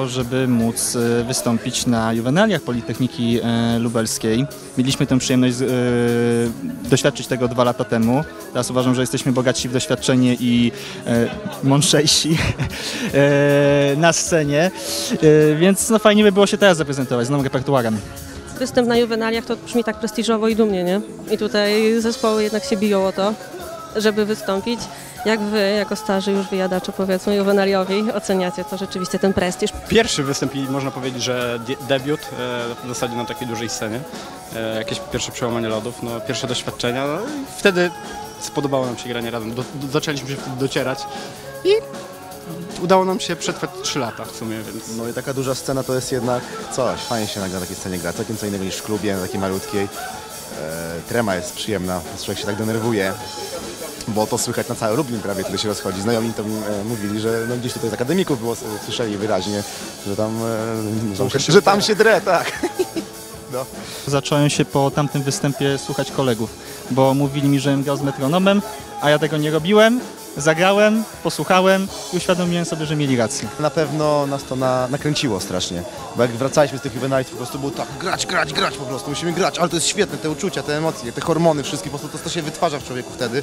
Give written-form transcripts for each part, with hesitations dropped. to, żeby móc wystąpić na juwenaliach Politechniki Lubelskiej. Mieliśmy tę przyjemność doświadczyć tego 2 lata temu. Teraz uważam, że jesteśmy bogatsi w doświadczenie i mądrzejsi na scenie, więc no fajnie by było się teraz zaprezentować z nowym repertuarem. Występ na juwenaliach to brzmi tak prestiżowo i dumnie, nie? I tutaj zespoły jednak się biją o to, żeby wystąpić. Jak wy, jako starzy już wyjadacze, powiedzmy, juwenaliowi, oceniacie to rzeczywiście, ten prestiż? Pierwszy występ i można powiedzieć, że debiut w zasadzie na takiej dużej scenie. Jakieś pierwsze przełamanie lodów, no, pierwsze doświadczenia. No, i wtedy spodobało nam się granie razem. Zaczęliśmy się wtedy docierać i udało nam się przetrwać 3 lata w sumie, więc... No i taka duża scena to jest jednak coś. Fajnie się na takiej scenie gra. Całkiem co innego niż w klubie, na takiej malutkiej. Trema jest przyjemna, człowiek się tak denerwuje, bo to słychać na cały Lublin prawie, kiedy się rozchodzi. Znajomi to mówili, że no, gdzieś tutaj z akademików było, słyszeli wyraźnie, że tam się drę, tak. No. Zacząłem się po tamtym występie słuchać kolegów, bo mówili mi, że grał z metronomem, a ja tego nie robiłem. Zagrałem, posłuchałem i uświadomiłem sobie, że mieli rację. Na pewno nas to nakręciło strasznie, bo jak wracaliśmy z tych juwenali, po prostu było tak, grać po prostu, musimy grać, ale to jest świetne, te uczucia, te emocje, te hormony, wszystkie, po prostu to się wytwarza w człowieku wtedy.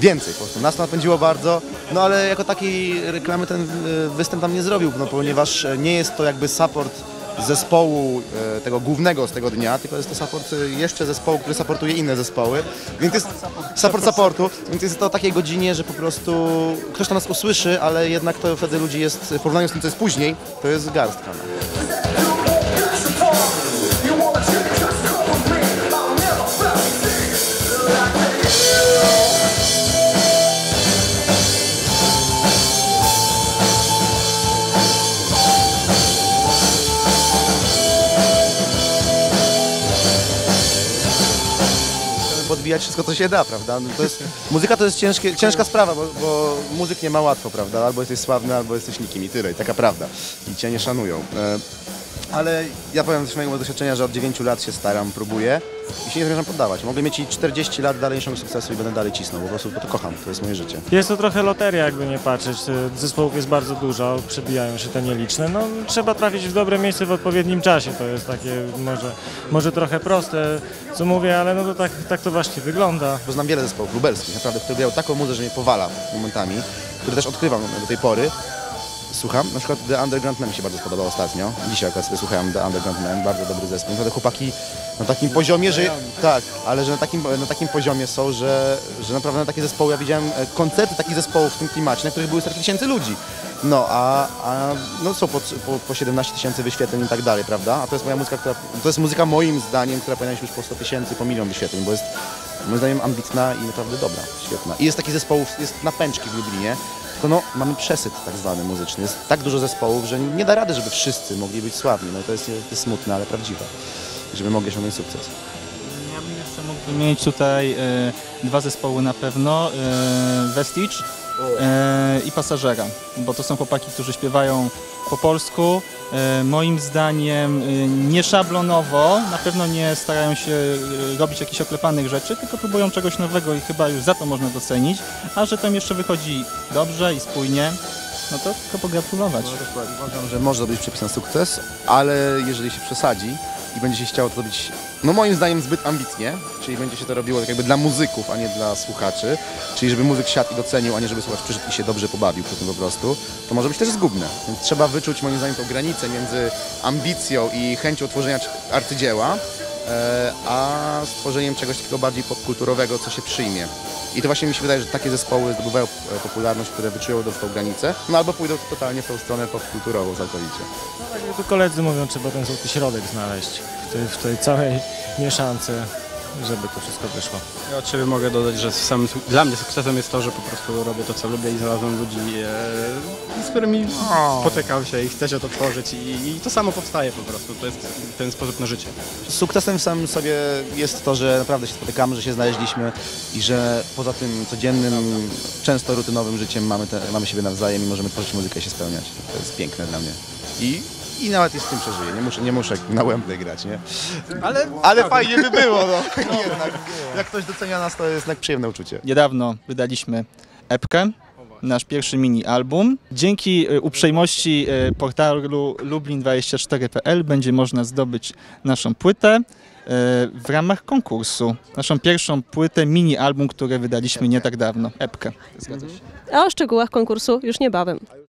Więcej po prostu. Nas to napędziło bardzo, no ale jako takiej reklamy ten występ tam nie zrobił, no, ponieważ nie jest to jakby support zespołu tego głównego z tego dnia, tylko jest to support jeszcze zespołu, który supportuje inne zespoły, więc jest support supportu, więc jest to o takiej godzinie, że po prostu ktoś to nas usłyszy, ale jednak to wtedy ludzi jest, w porównaniu z tym, co jest później, to jest garstka. Podbijać wszystko, co się da, prawda? No to jest, muzyka to jest ciężka sprawa, bo muzyk nie ma łatwo, prawda? Albo jesteś sławny, albo jesteś nikim i tyle. I taka prawda. I cię nie szanują. Ale ja powiem z mojego doświadczenia, że od 9 lat się staram, próbuję i się nie zamierzam poddawać. Mogę mieć i 40 lat dalej osiągnąć sukcesu i będę dalej cisnął, po prostu, bo to kocham, to jest moje życie. Jest to trochę loteria, jakby nie patrzeć. Zespołów jest bardzo dużo, przebijają się te nieliczne. No, trzeba trafić w dobre miejsce w odpowiednim czasie, to jest takie może trochę proste, co mówię, ale no to tak to właśnie wygląda. Bo znam wiele zespołów lubelskich, naprawdę, które grają taką muzę, że mnie powala momentami, które też odkrywam do tej pory. Słucham, na przykład The Underground Man mi się bardzo podobał ostatnio. Dzisiaj akurat sobie słuchałem The Underground Man, bardzo dobry zespół. Te chłopaki na takim poziomie, że... Tak, ale że na takim poziomie są, że naprawdę na takie zespoły, ja widziałem koncerty takich zespołów w tym klimacie, na których były setki tysięcy ludzi. No, no są po 17 tysięcy wyświetleń i tak dalej, prawda? A to jest moja muzyka, to jest muzyka moim zdaniem, która powinna być już po 100 tysięcy, po milion wyświetleń, bo jest moim zdaniem ambitna i naprawdę dobra, świetna. I jest takich zespołów, jest na pęczki w Lublinie. Tylko no, mamy przesyt tak zwany muzyczny, jest tak dużo zespołów, że nie da rady, żeby wszyscy mogli być sławni. No to jest smutne, ale prawdziwe, żeby mogli osiągnąć sukces. Ja bym jeszcze mógł wymienić tutaj 2 zespoły na pewno, Vestige i Pasażera, bo to są chłopaki, którzy śpiewają po polsku, moim zdaniem nieszablonowo, na pewno nie starają się robić jakichś oklepanych rzeczy, tylko próbują czegoś nowego i chyba już za to można docenić, a że tam jeszcze wychodzi dobrze i spójnie, no to tylko pogratulować. No, uważam, że może być przepis na sukces, ale jeżeli się przesadzi i będzie się chciało to robić, no moim zdaniem zbyt ambitnie, czyli będzie się to robiło tak jakby dla muzyków, a nie dla słuchaczy, czyli żeby muzyk siadł i docenił, a nie żeby słuchacz przyszedł i się dobrze pobawił przy tym po prostu, to może być też zgubne. Więc trzeba wyczuć moim zdaniem tą granicę między ambicją i chęcią tworzenia arcydzieła, a stworzeniem czegoś takiego bardziej popkulturowego, co się przyjmie. I to właśnie mi się wydaje, że takie zespoły zdobywają popularność, które wyczują tą granicę, no albo pójdą totalnie w tą stronę popkulturową całkowicie. No tak jak to koledzy mówią, trzeba ten złoty środek znaleźć w tej całej mieszance, żeby to wszystko wyszło. Ja od siebie mogę dodać, że dla mnie sukcesem jest to, że po prostu robię to, co lubię i znalazłem ludzi, z którymi spotykam się i chcę się to tworzyć i to samo powstaje po prostu. To jest ten sposób na życie. Sukcesem w samym sobie jest to, że naprawdę się spotykamy, że się znaleźliśmy i że poza tym codziennym, często rutynowym życiem mamy siebie nawzajem i możemy tworzyć muzykę i się spełniać. To jest piękne dla mnie. I nawet jest z tym przeżyję, nie muszę na Łębnej grać, nie? Ale fajnie by było, no. Jednak, jak ktoś docenia nas, to jest jednak przyjemne uczucie. Niedawno wydaliśmy epkę, nasz pierwszy mini-album. Dzięki uprzejmości portalu lublin24.pl będzie można zdobyć naszą płytę w ramach konkursu. Naszą pierwszą płytę, mini-album, które wydaliśmy nie tak dawno, epkę. Zgadza się. A o szczegółach konkursu już niebawem.